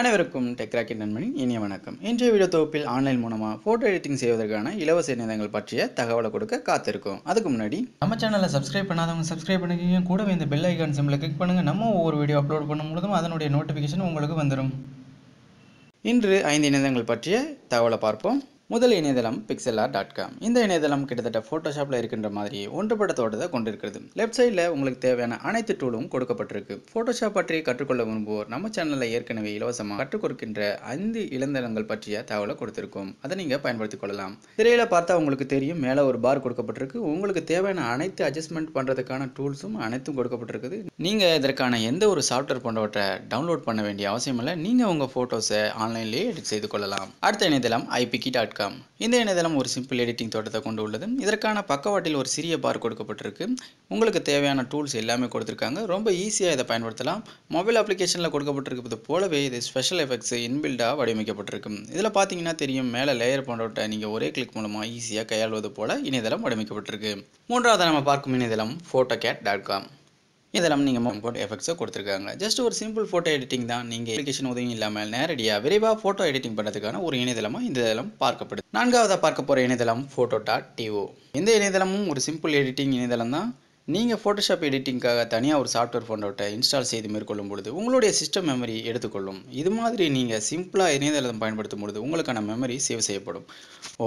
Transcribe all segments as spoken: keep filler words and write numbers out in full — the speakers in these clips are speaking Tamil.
அனைவருக்கும் டெக் ராக்கெட் நண்பனின் இனிய வணக்கம். இன்றைய வீடியோ தொகுப்பில் ஆன்லைன் மூலமா போட்டோ எடிட்டிங் செய்வதற்கான இலவச இணையதளங்கள் பற்றிய தகவலை கொடுக்க காத்திருக்கோம். அதுக்கு முன்னாடி நம்ம சேனலை சப்ஸ்கிரைப் பண்ணாதவங்க சப்ஸ்கிரைப் பண்ணிக்கங்க. கூடவே இந்த பெல் ஐகான் சிம்பிளை கிளிக் பண்ணுங்க. நம்ம ஒவ்வொரு வீடியோ அப்லோட் பண்ணும்போதும் அதனுடைய நோட்டிஃபிகேஷன் உங்களுக்கு வந்துடும். இன்று ஐந்து இணையதளங்கள் பற்றிய தகவலை பார்ப்போம். முதல் இணையதளம் பிக்ஸலர் டாட் காம். இந்த இணையதளம் கிட்டத்தட்ட ஃபோட்டோஷாப்பில் இருக்கின்ற மாதிரியே ஒன்றுபட்ட தோட்டத்தை கொண்டிருக்கிறது. லெஃப்ட் சைடில் உங்களுக்கு தேவையான அனைத்து டூலும் கொடுக்கப்பட்டிருக்கு. ஃபோட்டோஷாப் பற்றி கற்றுக்கொள்ள விரும்புவோர் நம்ம சேனலில் ஏற்கனவே இலவசமாக கற்றுக் கொடுக்கின்ற ஐந்து இணையதளங்கள் பற்றிய தகவலை கொடுத்திருக்கோம். அதை நீங்கள் பயன்படுத்திக் கொள்ளலாம். திரையில பார்த்தா உங்களுக்கு தெரியும், மேலே ஒரு பார் கொடுக்கப்பட்டிருக்கு. உங்களுக்கு தேவையான அனைத்து அட்ஜஸ்ட்மெண்ட் பண்ணுறதுக்கான டூல்ஸும் அனைத்தும் கொடுக்கப்பட்டிருக்குது. நீங்கள் இதற்கான எந்த ஒரு சாஃப்ட்வேர் போன்றவற்றை டவுன்லோட் பண்ண வேண்டிய அவசியம் இல்லை. நீங்கள் உங்கள் ஃபோட்டோஸை ஆன்லைன்லேயே எடிட் செய்து கொள்ளலாம். அடுத்த இணையதளம் ஐபிகி டாட் காம். இந்த இணையதளம் ஒரு சிம்பிள் எடிட்டிங் தோட்டத்தை கொண்டு உள்ளது. இதற்கான பக்கவாட்டில் ஒரு சிறிய பார் கொடுக்கப்பட்டிருக்கு. உங்களுக்கு தேவையான டூல்ஸ் எல்லாமே கொடுத்துருக்காங்க. ரொம்ப ஈஸியாக இதை பயன்படுத்தலாம். மொபைல் அப்ளிகேஷனில் கொடுக்கப்பட்டிருப்பது போலவே இது ஸ்பெஷல் எஃபெக்ட்ஸ் இன்பில்டாக வடிவமைக்கப்பட்டிருக்கு. இதில் பார்த்தீங்கன்னா தெரியும், மேலே லேயர் போன்றவற்றை நீங்கள் ஒரே கிளிக் மூலமாக ஈஸியாக கையாள்வது போல இணையதளம் வடிவமைக்கப்பட்டிருக்கு. மூன்றாவது நம்ம பார்க்கும் இணையதளம் ஃபோட்டோகேட் டாட் காம். இதெல்லாம் நீங்கள் போட்டோ எஃபெக்ட்ஸை கொடுத்துருக்காங்க. ஜஸ்ட் ஒரு சிம்பிள் ஃபோட்டோ எடிட்டிங் தான். நீங்கள் அப்ளிகேஷன் உதவி இல்லாமல் நேரடியாக விரைவாக ஃபோட்டோ எடிட்டிங் பண்ணுறதுக்கான ஒரு இணையதளமாக இந்த தளம் பார்க்கப்படுது. நான்காவதாக பார்க்க போகிற இணையதளம் ஃபோட்டோ டாட் டி ஓ. இந்த இணையதளமும் ஒரு சிம்பிள் எடிட்டிங் இணையதளம் தான். நீங்கள் ஃபோட்டோஷாப் எடிட்டிங்காக தனியாக ஒரு சாஃப்ட்வேர் ஃபோட்டோட்டை இன்ஸ்டால் செய்து மேற்கொள்ளும் பொழுது உங்களுடைய சிஸ்டம் மெமரி எடுத்துக்கொள்ளும். இது மாதிரி நீங்கள் சிம்பிளாக இணையதளம் பயன்படுத்தும் பொழுது உங்களுக்கான மெமரி சேவ் செய்யப்படும்.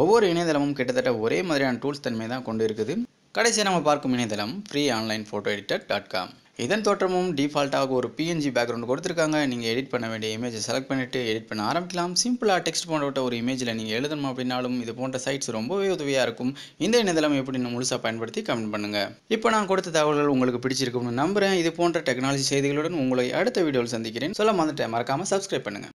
ஒவ்வொரு இணையதளமும் கிட்டத்தட்ட ஒரே மாதிரியான டூல்ஸ் தன்மை தான் கொண்டு இருக்குது. கடைசியாக நம்ம பார்க்கும் இணையதளம் free online photo editor dot com. இதன் தோற்றமும் டிஃபால்ட்டாக ஒரு பிஎன்ஜி பேக்ரவுண்ட் கொடுத்துருக்காங்க. நீங்கள் எடிட் பண்ண வேண்டிய இமேஜை செலக்ட் பண்ணிவிட்டு எடிட் பண்ண ஆரம்பிக்கலாம். சிம்பிளாக டெக்ஸ்ட் போன்ற ஒரு இமேஜில் நீங்கள் எழுதணும் அப்படின்னாலும் இது போன்ற சைட்ஸ் ரொம்பவே உதவியாக இருக்கும். இந்த இணையதளம் எப்படி நான் முழுசாக பயன்படுத்தி கமெண்ட் பண்ணுங்கள். இப்போ நான் கொடுத்த தகவல்கள் உங்களுக்கு பிடிச்சிருக்கும்னு நம்புகிறேன். இது போன்ற டெக்னாலஜி செய்திகளுடன் உங்களை அடுத்த வீடியோவில் சந்திக்கிறேன். சொல்ல மறந்துட்டேன், மறக்காமல் சப்ஸ்கிரைப் பண்ணுங்கள்.